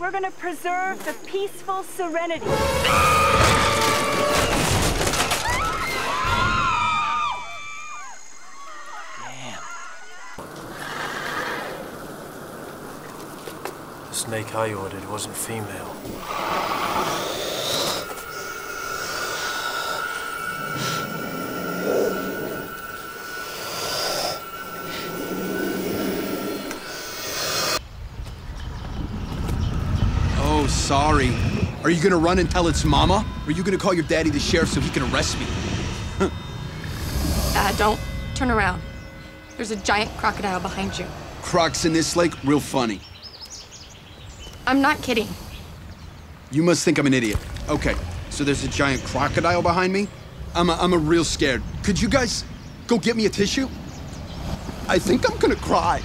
We're going to preserve the peaceful serenity. Damn. The snake I ordered wasn't female. Sorry. Are you gonna run and tell its mama? Or are you gonna call your daddy the sheriff so he can arrest me? Don't. Turn around. There's a giant crocodile behind you. Crocs in this lake? Real funny. I'm not kidding. You must think I'm an idiot. Okay, so there's a giant crocodile behind me? I'm a real scared. Could you guys go get me a tissue? I think I'm gonna cry.